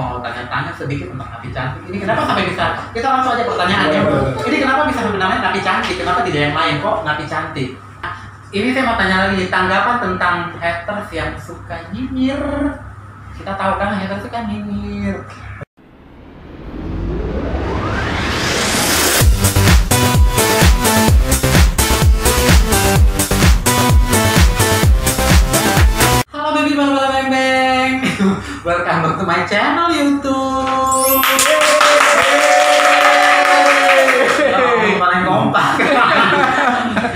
mau tanya-tanya sedikit tentang Napi Cantik. Ini kenapa sampai bisa, kita langsung aja pertanyaannya. Ini kenapa bisa namanya Napi Cantik? Kenapa tidak yang lain? Kok Napi Cantik? Ini saya mau tanya lagi, tanggapan tentang haters yang suka nyinyir. Kita tahu kan haters suka nyinyir. Welcome back to my channel YouTube. Paling kompak.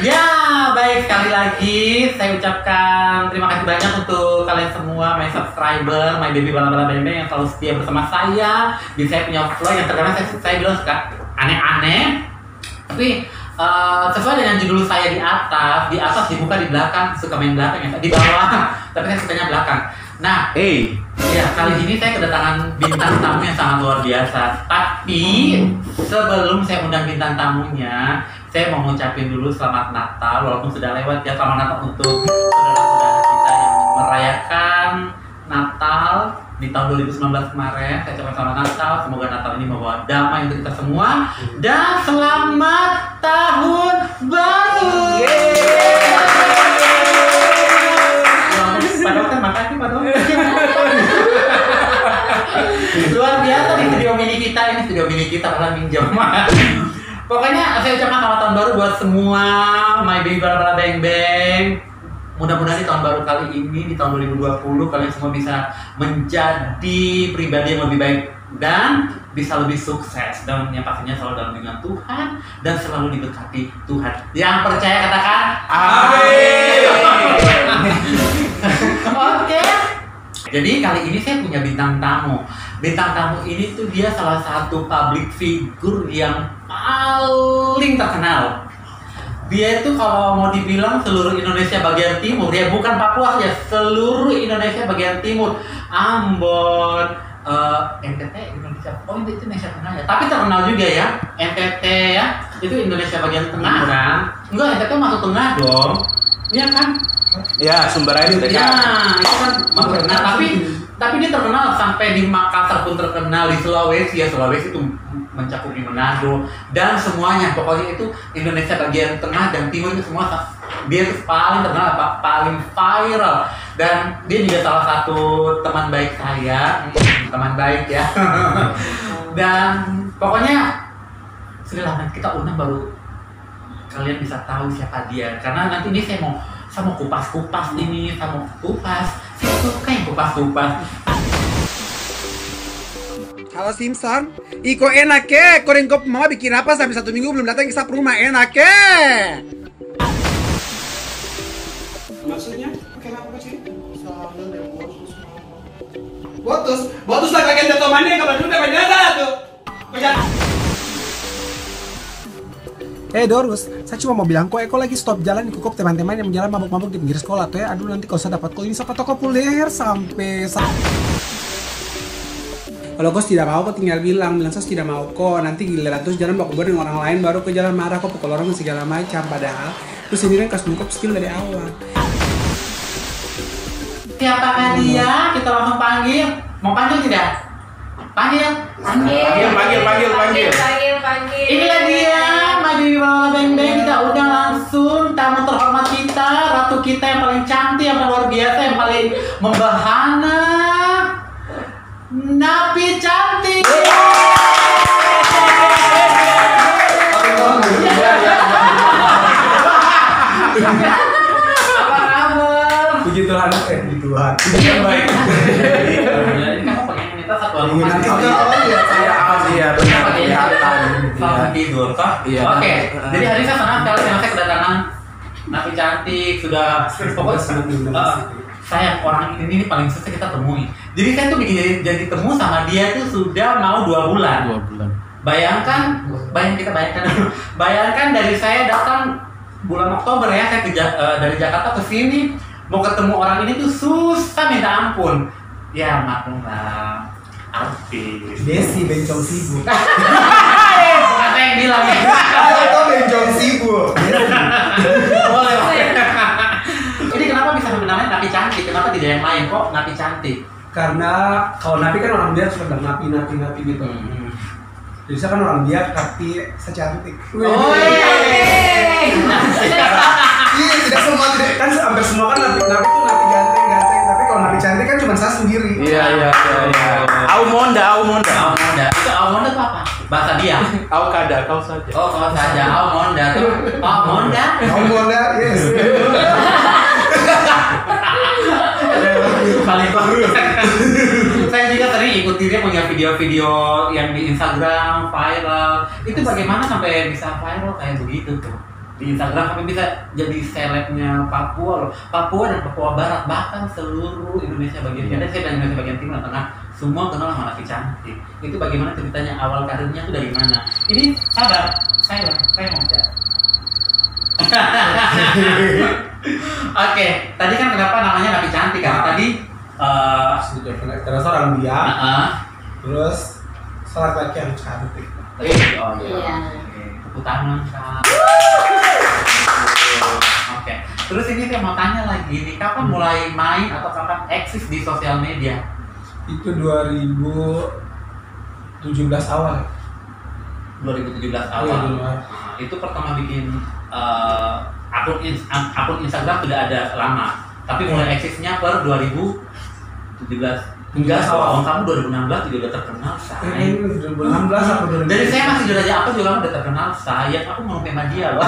Ya, baik, sekali lagi saya ucapkan terima kasih banyak untuk kalian semua, my subscriber, my baby bala-bala bembeng yang selalu setia bersama saya di saya punya vlog yang terkadang saya bilang suka aneh-aneh. Tapi sesuai dengan judul saya di atas dibuka di belakang, suka main belakang ya, di bawah, tapi saya sukanya belakang. Nah, ya kali ini saya kedatangan bintang tamu yang sangat luar biasa. Tapi sebelum saya undang bintang tamunya, saya mau ngucapin dulu selamat Natal, walaupun sudah lewat ya. Selamat Natal untuk saudara-saudara kita yang merayakan Natal di tahun 2019 kemarin. Saya ucapkan selamat Natal, semoga Natal ini membawa damai untuk kita semua dan selamat tahun baru. Padahal kan makasih Pak Doni. Luar biasa di studio mini kita, ini studio mini kita orang minjem. Pokoknya saya ucapkan selamat tahun baru buat semua my baby bala-bala beng-beng. Mudah-mudahan di tahun baru kali ini, di tahun 2020, kalian semua bisa menjadi pribadi yang lebih baik dan bisa lebih sukses. Dan yang pastinya selalu dalam lindungan Tuhan dan selalu diberkati Tuhan. Yang percaya katakan amin. Oke. Jadi kali ini saya punya bintang tamu. Bintang tamu ini tuh dia salah satu public figure yang paling terkenal. Dia itu kalau mau dibilang seluruh Indonesia bagian timur, dia bukan Papua ya, seluruh Indonesia bagian timur, Ambon, NTT, Indonesia, oh itu Indonesia Tengah ya, tapi terkenal juga ya, NTT ya, itu Indonesia bagian tengah kan, enggak NTT masuk tengah dong, iya kan? Ya sumber air itu kan, itu kan masuk tengah, tapi dia terkenal sampai di Makassar pun terkenal, di Sulawesi ya, Sulawesi itu mencakup di Manado dan semuanya, pokoknya itu Indonesia bagian tengah dan timur itu semua dia paling terkenal, paling viral. Dan dia juga salah satu teman baik saya, teman baik ya. Dan pokoknya silahkan kita undang baru kalian bisa tahu siapa dia, karena nanti ini saya mau kupas-kupas ini, saya mau kupas, saya suka yang kupas-kupas. Halo Simsan, Iko enak ke? Koreng kop mama bikin apa sampai 1 minggu belum datang ke rumah enak ke? Maksudnya? Kenapa sih? Soalnya dia botus. Botus? Botus lah kakek jatuh mandi kapan udah berdada tuh. Dorus, saya cuma mau bilang kok Eko lagi stop jalan dikukuk teman-teman yang menjalan mabuk-mabuk di pinggir sekolah tuh ya. Aduh nanti kalau saya dapat call ini siapa toko puler sampai. Kalau kau tidak mau, kau tinggal bilang saya tidak mau kok. Nanti giliran terus jalan bawa dengan orang lain, baru ke jalan marah kok pukul orang segala macam. Padahal terus sendiri kan kasih skill dari awal. Siapakah dia? Kita langsung panggil. Mau panggil tidak? Panggil. Panggil. Inilah dia, Napi Cantik beng-beng. Kita udah langsung tamu terhormat kita, ratu kita yang paling cantik, yang paling luar biasa, yang paling membahana. Napi Cantik. Apa kabar? Puji Tuhan, puji Tuhan. Baik. Oke, jadi hari ini saya senang sekali saya kedatangan Napi Cantik. Sudah pokoknya saya orang ini paling susah kita temui. Jadi saya tuh bikin jadi temu sama dia tuh sudah mau 2 bulan. 2 bulan. Bayangkan dari saya datang bulan Oktober ya, saya dari Jakarta ke sini mau ketemu orang ini tuh susah minta ampun. Ya maklum lah, artis. Desi bencong sibuk. Bukan saya yang bilang. Atau bencong sibuk. Boleh. Jadi kenapa bisa namanya Napi Cantik? Kenapa tidak yang lain? Kok Napi Cantik? Karena kalau Napi kan orang Biak suka napi gitu. Jadi saya kan orang Biak tapi secantik. Iya, tidak semua kan hampir semua kan napi itu napi ganteng, tapi kalau napi cantik kan cuma saya sendiri. Iya. Aumonda. Itu Aumonda itu apa? Bahasa dia. Au kada kau saja. Oh, kau saja Aumonda. Aumonda, yes. Paling baru. Saya juga tadi ikut dia punya video-video yang di Instagram viral. Itu bagaimana sampai bisa viral kayak begitu tuh? Di Instagram sampai bisa jadi selebnya Papua loh. Papua dan Papua Barat bahkan seluruh Indonesia bagian timur. Saya dari Indonesia bagian timur tengah. Semua kenal sama Napi Cantik. Itu bagaimana ceritanya, awal karirnya itu dari mana? Ini sabar, saya mau cerita. Oke, tadi kan kenapa namanya Napi Cantik kan? Tadi terus orang dia, terus seorang laki yang cantik. Iya. Tepuk tangan kan. Oke, terus ini saya mau tanya lagi nih, kapan mulai main atau kapan eksis di sosial media? Itu 2017 awal. 2017 awal. Itu pertama bikin akun Instagram sudah ada lama, tapi mulai eksisnya per 2017. Enggak, awal kamu 2016 juga udah terkenal, saya. 2016 atau 2017. Jadi saya masih jelajah apa juga udah terkenal, saya. Aku mau tema dia loh.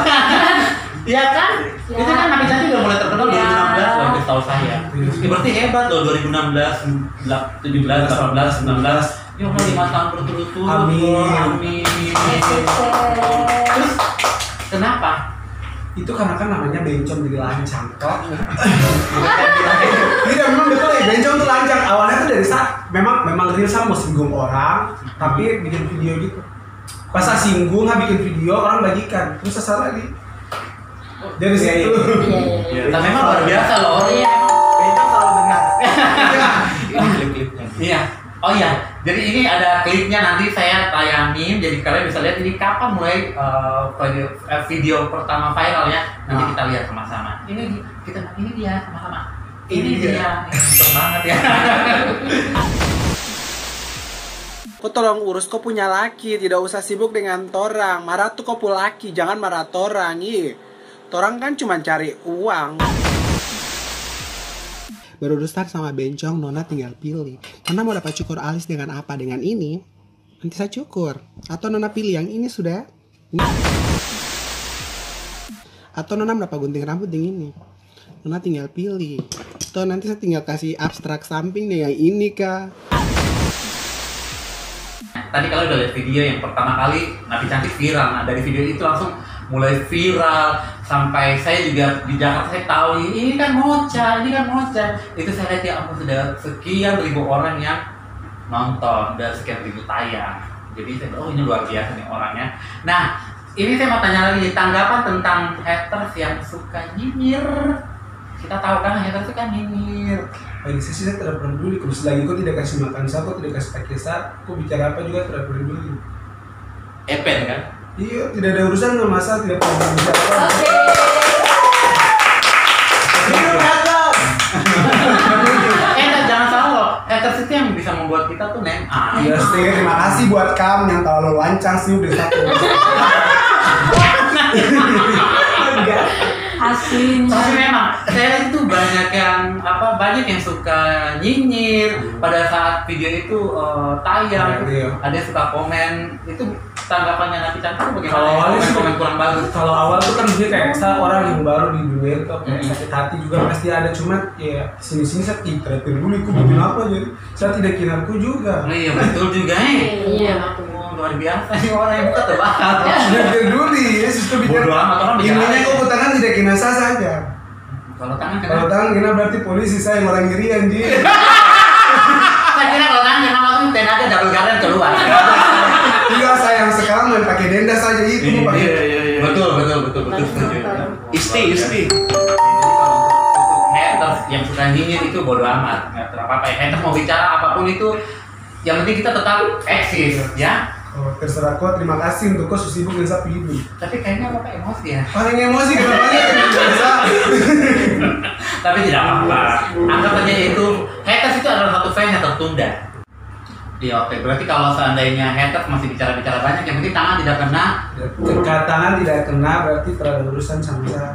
Iya kan? Ya. Itu kan Napi Cantik udah mulai terkenal 2016 loh, setahu saya. Ya, berarti hebat loh 2016, 17, 18, 19. Ya mau 5 tahun berturut-turut. Amin. Terus kenapa? Itu karena kan namanya bencong jadi lancang kok. Jadi memang betul ya, bencong itu lancang. Awalnya tuh dari saat memang real saya mau singgung orang, tapi bikin video gitu. Pas saya singgung, saya bikin video orang bagikan, terus saya lagi. Dari situ. Iya. Tapi memang luar biasa loh. Iya. Bencong selalu benar. Ini klip-klipnya. Iya. Oh iya, jadi ini ada klipnya nanti saya tayangin, jadi kalian bisa lihat ini kapan mulai video pertama viral ya. Nanti kita lihat sama-sama. Ini dia sama-sama. Ini dia. Semangat ya. Kok tolong urus kok punya laki, tidak usah sibuk dengan torang. Marah tuh kok pu laki, jangan marah torang. Ih. Torang kan cuma cari uang. Baru start sama bencong, Nona tinggal pilih. Nona mau dapat cukur alis dengan apa? Dengan ini? Nanti saya cukur. Atau Nona pilih yang ini sudah? Atau Nona mau dapat gunting rambut yang ini? Nona tinggal pilih. Atau nanti saya tinggal kasih abstrak samping deh yang ini, Kak. Tadi kalau udah lihat video yang pertama kali Napi Cantik viral, nah dari video itu langsung mulai viral sampai saya juga di Jakarta saya tahu ini kan ngoceh. Itu saya lihat ya ampun, sudah sekian ribu orang yang nonton dan sekian ribu tayang. Jadi saya bilang, oh ini luar biasa nih orangnya. Nah ini saya mau tanya lagi tanggapan tentang haters yang suka nyinyir. Kita tahu kan haters itu kan nyinyir. Bagi saya tidak peduli, kalau selagi kau tidak kasih makan saya, kau tidak kasih pakai saya, kau bicara apa juga tidak peduli. Epen kan? Iya, tidak ada urusan dengan masa, tidak perlu bicara apa. Oke. Minum haters. Jangan salah loh, haters itu yang bisa membuat kita tuh nengah. Iya sih, terima kasih buat kamu yang terlalu lancang sih udah satu. Asli. Tapi memang saya itu banyak yang suka nyinyir pada saat video itu tayang. Ada yang suka komen, itu tanggapannya Napi Cantik itu bagaimana? Kalau awalnya komen kurang bagus. Kalau awal tuh kan dia kayak orang yang baru di dunia itu kayak sakit hati juga pasti ada, cuma ya sini saya tidak peduli aku bikin apa, jadi saya tidak kira aku juga. Iya betul juga nih. Iya betul. Luar biasa sih orang yang buka terbakar. Tidak peduli ya justru bikin. Bodoh amat orang bicara. Intinya kok tangan tidak kena saja. Kalau tangan kena berarti polisi saya orang ngiri anjir. Saya kira kalau tangan kena langsung tenada double garden keluar. Iya sayang, sekarang main pakai denda saja itu. Iya. Betul. Isti. Haters yang suka nyinyir itu bodoh amat. Enggak apa-apa. Haters mau bicara apapun itu, yang penting kita tetap eksis ya. Oh, terserah kau, terima kasih untuk kau sibuk dengan sapi hidup. Tapi kayaknya bapak emosi ya? Paling emosi kenapa? Tapi tidak apa-apa. Anggap aja itu. haters itu adalah satu fan yang tertunda. Ya oke, berarti kalau seandainya haters masih bicara-bicara banyak, yang penting tangan tidak kena. Jika tangan tidak kena berarti terurusan sama saya.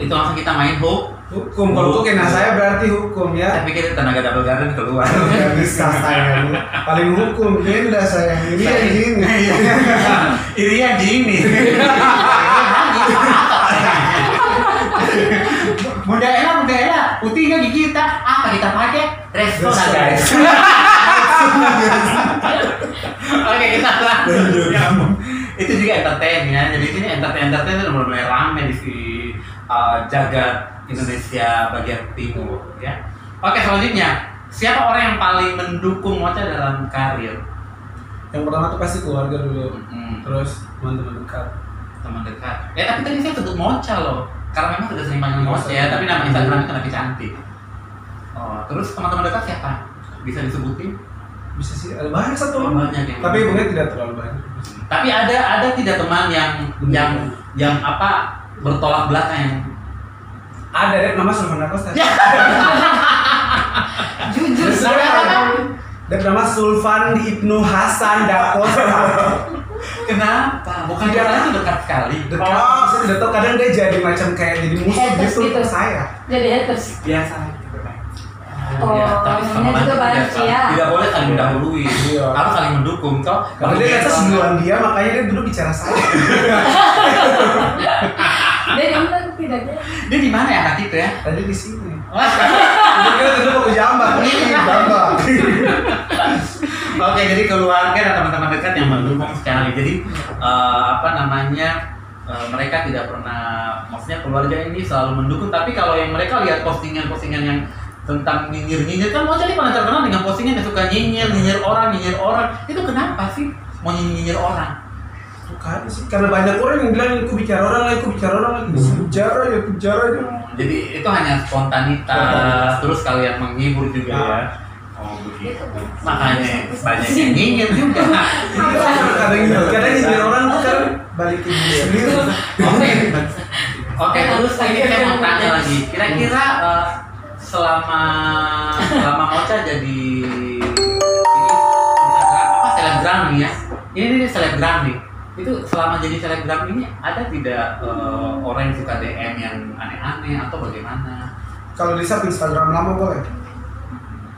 Itu langsung kita main hukum. Kalau kena saya berarti hukum ya. Saya pikir tenaga double garden keluar. Tidak bisa saya. Paling hukum benda saya. Ini ya gini. Ini ya gini. Muda enak. Putihnya gigi kita. Apa kita pakai? Restoran guys. Oke, kita lanjut. Itu juga entertain ya. Jadi sini entertain itu mulai ramai di si jagat Indonesia bagian timur ya. Oke, selanjutnya siapa orang yang paling mendukung Mocha dalam karir? Yang pertama tuh pasti keluarga dulu. Terus teman-teman dekat. Ya tapi tadi saya sebut Mocha loh. Karena memang sudah sering panggil Mocha ya, tapi nama Instagramnya Napi Cantik. Oh, terus teman-teman dekat siapa? Bisa disebutin? Bisa sih, ada banyak satu. Tapi mungkin tidak terlalu banyak. Tapi ada tidak teman yang apa bertolak belakang yang ada ya, nama Sulfan Ibnu Hasan. Jujur sekarang. Nama Sulfan Ibnu Hasan Dako. Kenapa? Bukan karena itu dekat sekali. Oh, saya tidak tahu, kadang dia jadi macam kayak jadi musuh gitu ke saya. Jadi haters. Biasa. Oh, ya, tapi sebenarnya juga banyak ya. Tidak boleh saling mendahului. Harus saling mendukung toh. Kalau dia atas duluan dia, makanya dia dulu bicara saya. Dia di mana tuh tidak dia? Dia di mana ya hati itu ya? Tadi di sini. Dia dulu mau jambat. Oke, jadi keluarga dan teman-teman dekat yang mendukung sekali. Jadi mereka tidak pernah, maksudnya keluarga ini selalu mendukung. Tapi kalau yang mereka lihat postingan-postingan yang tentang nyinyir-nyinyir, kan Mocha ini pernah terkenal dengan postingan yang suka nyinyir orang. Itu kenapa sih mau nyinyir orang? Bukan sih, karena banyak orang yang bilang aku bicara orang lagi bicara. Jadi itu hanya spontanitas, terus kalian menghibur juga ya. Oh begitu. Makanya banyak yang nyinyir juga. Kadang nyinyir orang tuh kan balikin sendiri. Oke, terus ini saya mau tanya lagi. Kira-kira selama Mocha jadi selebgram nih ya. Ini selebgram nih. Itu selama jadi selebgram ini ada tidak orang yang suka DM yang aneh-aneh atau bagaimana? Kalau di-sub Instagram lama boleh.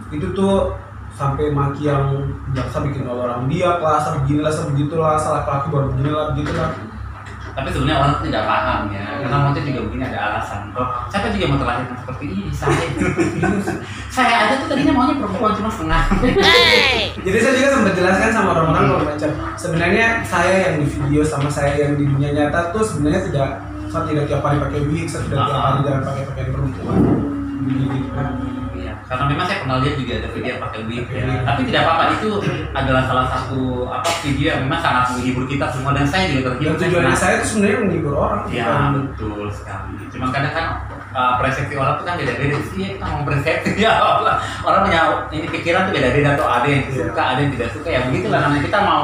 Itu tuh sampai maki yang jaksa bikin orang dia kelas sampai gini lah, sampai begitulah, salah kelaku baru begini lah. Tapi sebenarnya orang tuh tidak paham ya, karena Mocha juga begini ada alasan kok. Siapa juga mau terlahirkan seperti ini? Saya aja tuh tadinya maunya perempuan cuma setengah. Jadi saya juga sempat jelaskan sama orang-orang kalau macam sebenarnya saya yang di video sama saya yang di dunia nyata tuh sebenarnya saya tidak tiap hari pakai wig, saya tidak tiap hari jalan pakai pakaian perempuan. Iya, karena memang saya kenal dia juga ada video pakai wig ya. Tapi tidak apa-apa, itu adalah salah satu video yang memang sangat menghibur kita semua dan saya juga terhibur. Tujuan saya itu sebenarnya menghibur orang. Iya, betul sekali. Cuma kadang kan persepsi orang itu kan beda-beda sih ya, kita ngomong persepsi ya Allah. Orang punya ini pikiran tuh beda-beda tuh, ada yang suka, ada yang tidak suka ya begitulah. Namanya kita mau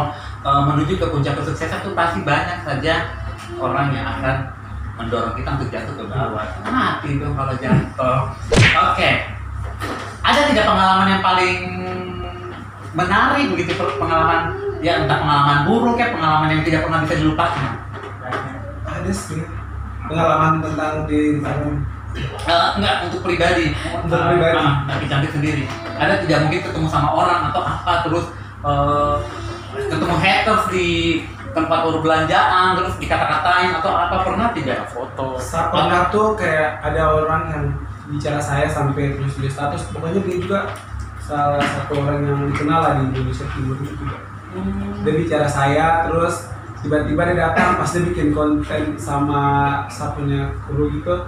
menuju ke puncak kesuksesan tuh pasti banyak saja orang yang akan mendorong kita untuk jatuh ke bawah. Mati dong kalau jatuh. Oke. Ada tidak pengalaman yang paling menarik begitu? Pengalaman ya entah pengalaman buruk ya, pengalaman yang tidak pernah bisa dilupakan. Ada sih. Pengalaman tentang di enggak untuk pribadi. Napi Cantik sendiri. Ada tidak mungkin ketemu sama orang atau apa terus ketemu haters di tempat perbelanjaan terus dikata-katain atau apa, pernah tidak? Foto pernah tuh kayak ada orang yang bicara saya sampai tulis status. Pokoknya dia juga salah satu orang yang dikenal lah di Indonesia Timur itu juga. Dia bicara saya terus tiba-tiba dia datang pas dia bikin konten sama sapunya kru gitu.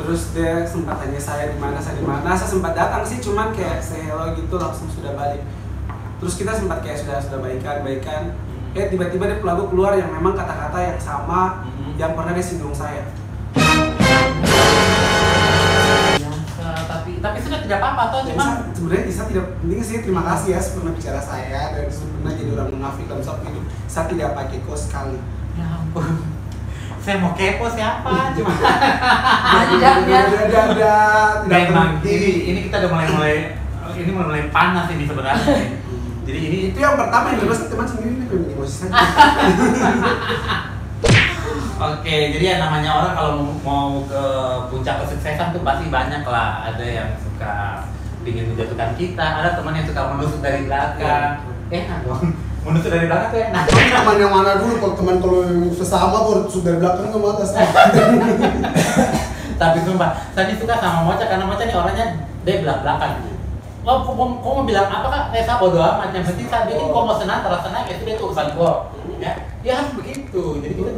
Terus dia sempat tanya saya di mana. Saya sempat datang sih cuman kayak say hello gitu langsung sudah balik. Terus kita sempat kayak sudah baikan. Tiba-tiba dia pelaku keluar yang memang kata-kata yang sama yang pernah dia singgung saya. Tapi sudah tidak apa-apa toh, cuma sebenarnya Isa tidak penting sih. Terima kasih ya pernah bicara saya dan pernah jadi orang munafik dalam soal hidup. Saya tidak pakai kos sekali. Ya ampun. Saya mau kepo siapa cuma. Tidak penting. Ini kita udah mulai ini mulai panas ini sebenarnya. Jadi ini itu yang pertama yang dibahas teman sendiri nih kalau dibahas. Oke, jadi ya namanya orang kalau mau ke puncak kesuksesan tuh pasti banyak lah. Ada yang suka ingin menjatuhkan kita, ada teman yang suka menusuk dari belakang. Enak dong. Menusuk dari belakang tuh enak. Teman yang mana dulu kalau teman kalau sesama baru menusuk dari belakang ke atas. Tapi sumpah, saya suka sama Mocha karena Mocha nih orangnya dia belak-belakan gitu. Oh, kok mau bilang apa kak? Eh, saya bodo amat. Yang penting saya bikin kok mau senang, terasa senang, itu dia tuh urusan gue. Ya, dia harus begitu. Jadi kita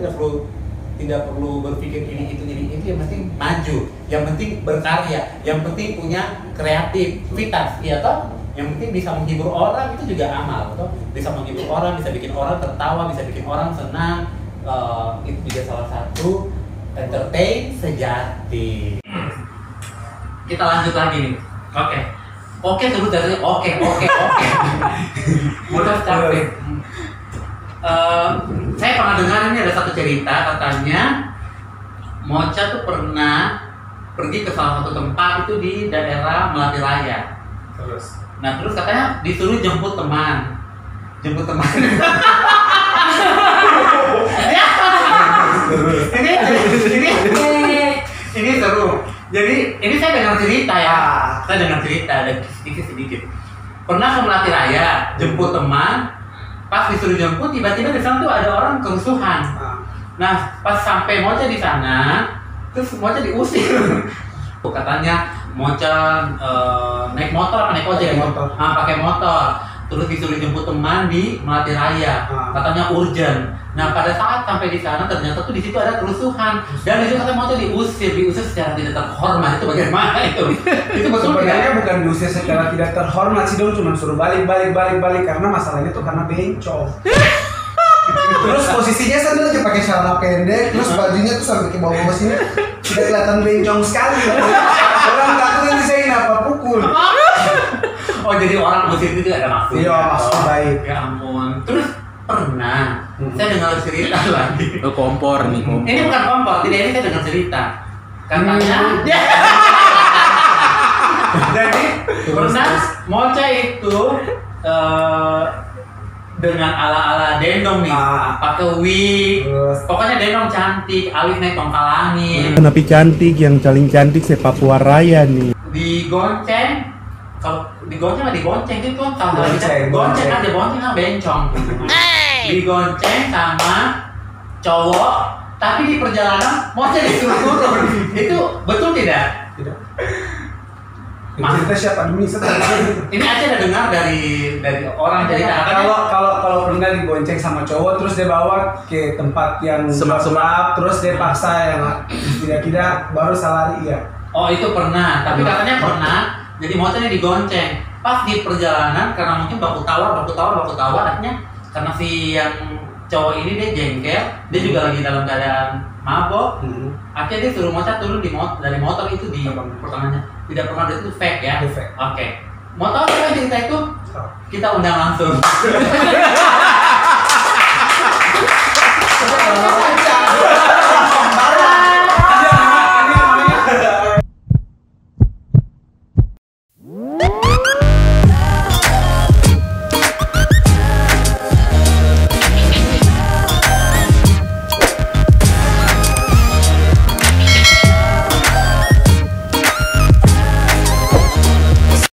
tidak perlu berpikir ini itu jadi itu. Yang penting maju, yang penting berkarya, yang penting punya kreativitas, iya toh? Yang penting bisa menghibur orang itu juga amal, toh? Bisa menghibur orang, bisa bikin orang tertawa, bisa bikin orang senang. Itu juga salah satu entertain sejati. Kita lanjut lagi nih. Oke terus dari oke. Mudah capek. Saya pernah dengar ini ada satu cerita katanya Mocha tuh pernah pergi ke salah satu tempat itu di daerah Melati Raya. Terus. Nah terus katanya disuruh jemput teman. ini seru. Jadi ini saya dengar cerita ada sedikit. Pernah ke Melati Raya jemput teman, pas disuruh jemput tiba-tiba di sana tuh ada orang kerusuhan. Nah pas sampai Mocha di sana, terus Mocha diusir. Katanya Mocha naik motor, naik ojek, pakai motor. Terus disuruh jemput teman di Melati Raya, katanya urgent. Nah pada saat sampai di sana ternyata tuh di situ ada kerusuhan dan di situ katanya Mocha diusir secara tidak terhormat. Itu bagaimana itu? Itu sebenarnya bukan diusir secara tidak terhormat sih dong, cuma suruh balik karena masalahnya tuh karena bencong. Terus posisinya saya lagi pakai celana pendek, terus bajunya tuh sampai ke bawah sini, tidak kelihatan bencong sekali. Orang takut nanti saya kenapa pukul. Oh jadi orang musik itu tidak ada maksudnya. Iya maksud baik. Ya ampun. Terus pernah saya dengar cerita lagi. Lo kompor nih. Ini bukan kompor, tidak, ini saya dengar cerita. Katanya. Jadi pernah Mocha itu dengan ala-ala dendong nih, pakai wig, pokoknya dendong cantik, alis naik tongkat langit. Napi Cantik yang paling cantik se Papua Raya nih. Digonceng, kalau digonceng nggak digonceng itu kan kalau digonceng kan dibonceng kan bencong. Digonceng sama cowok, tapi di perjalanan Mocha disuruh turun. Itu betul tidak? Tidak. Cerita siapa demi setelah ini aja ada dengar dari orang cerita kalau pernah dibonceng sama cowok terus dia bawa ke tempat yang semak-semak terus dia paksa yang tidak baru salari ya. Oh itu pernah, tapi katanya pernah jadi Mocha ini digonceng pas di perjalanan karena mungkin baku tawar artinya karena si yang cowok ini dia jengkel, dia juga lagi dalam keadaan mabok. Akhirnya dia suruh Mocha turun dari motor itu di pertanyaannya. Tidak pernah ada itu fake ya? Oke. Mau tahu apa cerita itu? Kita undang langsung.